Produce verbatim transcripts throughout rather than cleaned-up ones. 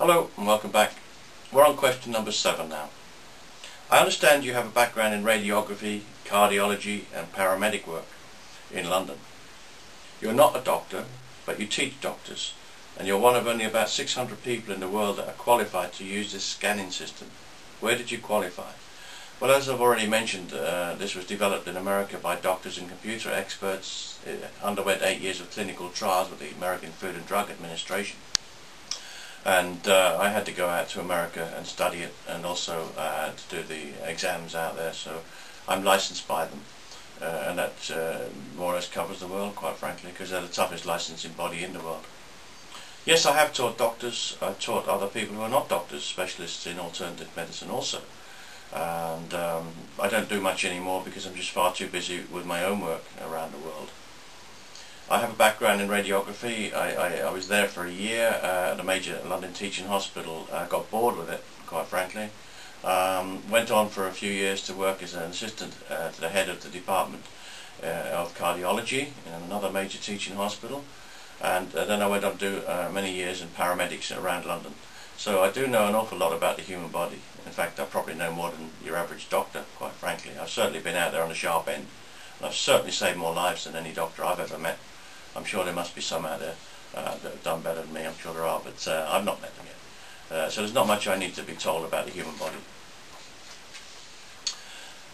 Hello and welcome back. We're on question number seven now. I understand you have a background in radiography, cardiology and paramedic work in London. You're not a doctor, but you teach doctors, and you're one of only about six hundred people in the world that are qualified to use this scanning system. Where did you qualify? Well, as I've already mentioned, uh, this was developed in America by doctors and computer experts. It underwent eight years of clinical trials with the American Food and Drug Administration. And uh, I had to go out to America and study it, and also uh, to do the exams out there, so I'm licensed by them, uh, and that uh, more or less covers the world, quite frankly, because they're the toughest licensing body in the world. Yes, I have taught doctors. I've taught other people who are not doctors, specialists in alternative medicine also, and um, I don't do much anymore because I'm just far too busy with my own work around the world. I have a background in radiography. I, I, I was there for a year uh, at a major London teaching hospital. I got bored with it, quite frankly. Um, went on for a few years to work as an assistant uh, to the head of the department uh, of cardiology in another major teaching hospital. And uh, then I went on to do uh, many years in paramedics around London. So I do know an awful lot about the human body. In fact, I probably know more than your average doctor, quite frankly. I've certainly been out there on the sharp end. And I've certainly saved more lives than any doctor I've ever met. I'm sure there must be some out there uh, that have done better than me. I'm sure there are, but uh, I've not met them yet. Uh, so there's not much I need to be told about the human body.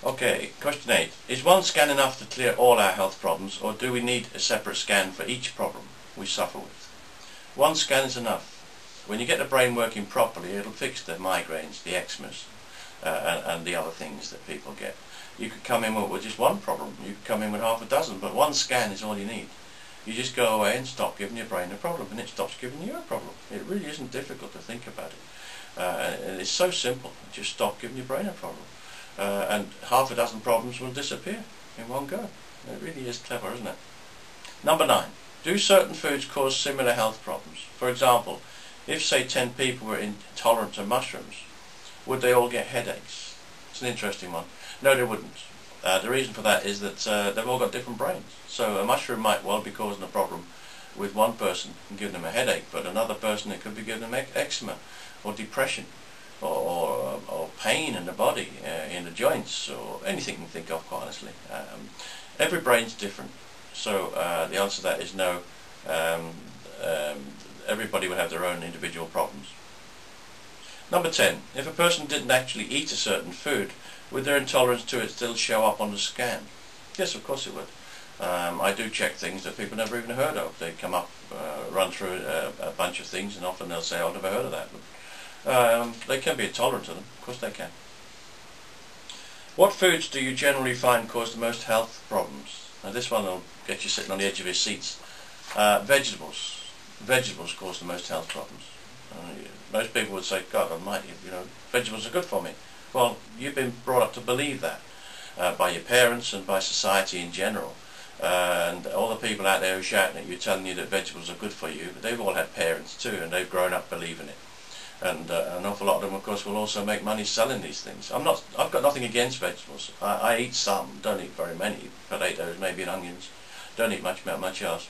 Okay, question eight. Is one scan enough to clear all our health problems, or do we need a separate scan for each problem we suffer with? One scan is enough. When you get the brain working properly, it'll fix the migraines, the eczemas, uh, and, and the other things that people get. You could come in with just one problem. You could come in with half a dozen, but one scan is all you need. You just go away and stop giving your brain a problem, and it stops giving you a problem. It really isn't difficult to think about it. Uh, and it's so simple. Just stop giving your brain a problem. Uh, and half a dozen problems will disappear in one go. It really is clever, isn't it? Number nine. Do certain foods cause similar health problems? For example, if, say, ten people were intolerant to mushrooms, would they all get headaches? It's an interesting one. No, they wouldn't. Uh, the reason for that is that uh, they've all got different brains. So a mushroom might well be causing a problem with one person and giving them a headache, but another person it could be giving them ec eczema or depression or, or, or pain in the body, uh, in the joints, or anything you can think of, quite honestly. Um, every brain's different, so uh, the answer to that is no. Um, um, everybody would have their own individual problems. Number ten. If a person didn't actually eat a certain food, would their intolerance to it still show up on the scan? Yes, of course it would. Um, I do check things that people never even heard of. They come up, uh, run through a, a bunch of things, and often they'll say, oh, I've never heard of that. But, um, they can be intolerant to them. Of course they can. What foods do you generally find cause the most health problems? Now, this one will get you sitting on the edge of your seats. Uh, vegetables. Vegetables cause the most health problems. Uh, most people would say, God almighty, you know, vegetables are good for me. Well, you've been brought up to believe that uh, by your parents and by society in general. Uh, and all the people out there who are shouting at you, telling you that vegetables are good for you, but they've all had parents too, and they've grown up believing it. And uh, an awful lot of them, of course, will also make money selling these things. I'm not, I've got nothing against vegetables. I, I eat some, don't eat very many, potatoes, maybe, and onions. Don't eat much, much else.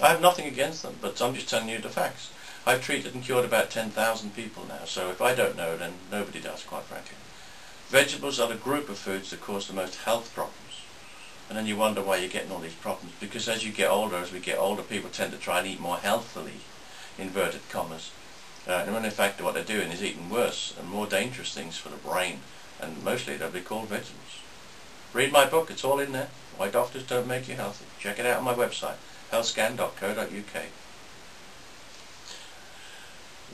I have nothing against them, but I'm just telling you the facts. I've treated and cured about ten thousand people now, so if I don't know, then nobody does, quite frankly. Vegetables are the group of foods that cause the most health problems. And then you wonder why you're getting all these problems, because as you get older, as we get older, people tend to try and eat more healthily, inverted commas. Uh, and when in fact what they're doing is eating worse and more dangerous things for the brain, and mostly they'll be called vegetables. Read my book, it's all in there. Why Doctors Don't Make You Healthy. Check it out on my website, health scan dot co dot U K.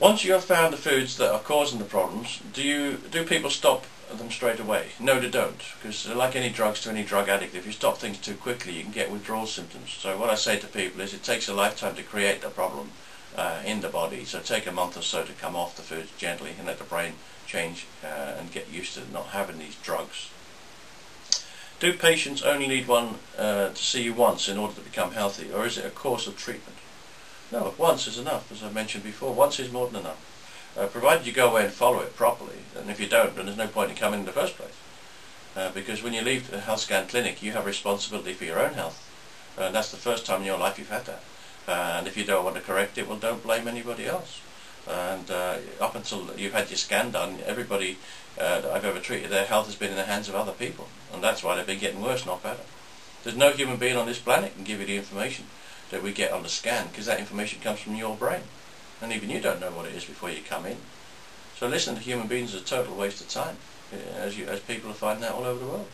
Once you have found the foods that are causing the problems, do you do people stop them straight away? No, they don't, because like any drugs to any drug addict, if you stop things too quickly, you can get withdrawal symptoms. So what I say to people is, it takes a lifetime to create the problem uh, in the body, so take a month or so to come off the foods gently and let the brain change uh, and get used to not having these drugs. Do patients only need one uh, to see you once in order to become healthy, or is it a course of treatment? No, once is enough, as I mentioned before. Once is more than enough. Uh, provided you go away and follow it properly, and if you don't, then there's no point in coming in the first place. Uh, because when you leave the health scan clinic, you have responsibility for your own health. Uh, and that's the first time in your life you've had that. Uh, and if you don't want to correct it, well, don't blame anybody else. and uh, up until you've had your scan done, everybody uh, that I've ever treated, their health has been in the hands of other people, and that's why they've been getting worse, not better. There's no human being on this planet can give you the information that we get on the scan, because that information comes from your brain, and even you don't know what it is before you come in. So listening to human beings is a total waste of time, as, you, as people are finding out all over the world.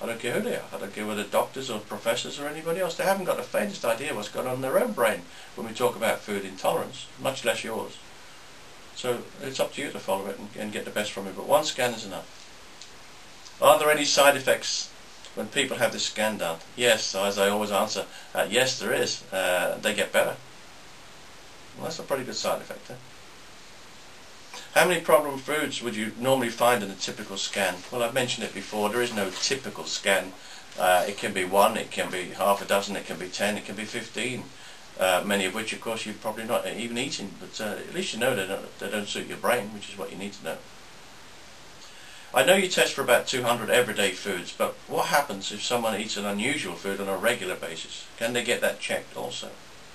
I don't care who they are. I don't care whether doctors or professors or anybody else. They haven't got the faintest idea what's going on in their own brain when we talk about food intolerance, much less yours. So it's up to you to follow it and, and get the best from it. But one scan is enough. Are there any side effects when people have this scan done? Yes, as I always answer, uh, yes there is. Uh, they get better. Well, that's a pretty good side effect, eh? How many problem foods would you normally find in a typical scan? Well, I've mentioned it before, there is no typical scan. Uh, it can be one, it can be half a dozen, it can be ten, it can be fifteen. Uh, many of which, of course, you're probably not even eating, but uh, at least you know they don't, they don't suit your brain, which is what you need to know. I know you test for about two hundred everyday foods, but what happens if someone eats an unusual food on a regular basis? Can they get that checked also?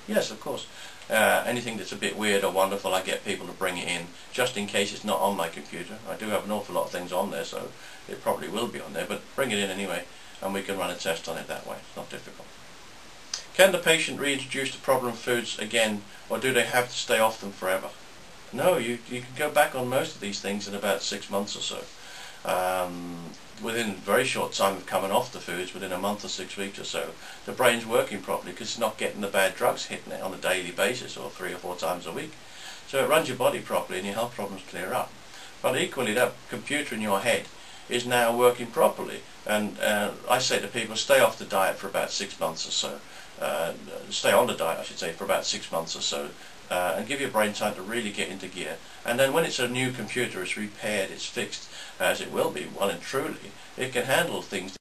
Yes, of course. Uh, anything that's a bit weird or wonderful, I get people to bring it in, just in case it's not on my computer. I do have an awful lot of things on there, so it probably will be on there, but bring it in anyway, and we can run a test on it that way. It's not difficult. Can the patient reintroduce the problem foods again, or do they have to stay off them forever? No, you, you can go back on most of these things in about six months or so. Um, within a very short time of coming off the foods, within a month or six weeks or so, the brain's working properly because it's not getting the bad drugs hitting it on a daily basis or three or four times a week. So it runs your body properly and your health problems clear up. But equally, that computer in your head is now working properly, and uh, I say to people, stay off the diet for about six months or so. Uh, stay on the diet, I should say, for about six months or so, uh, and give your brain time to really get into gear. And then when it's a new computer, it's repaired, it's fixed, as it will be, well and truly, it can handle things